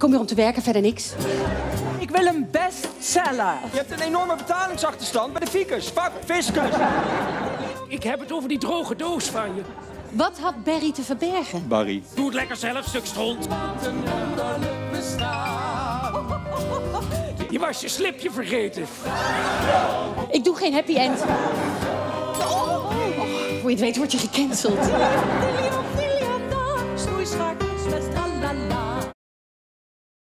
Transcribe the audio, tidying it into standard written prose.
Ik kom hier om te werken, verder niks. Ik wil een bestseller. Je hebt een enorme betalingsachterstand bij de Fiekers. Fuck, Fiscus. Ik heb het over die droge doos van je. Wat had Barry te verbergen? Barry. Doe het lekker zelf, stuk stront. Je was je slipje vergeten. Ik doe geen happy end. Voor je het weet word je gecanceld.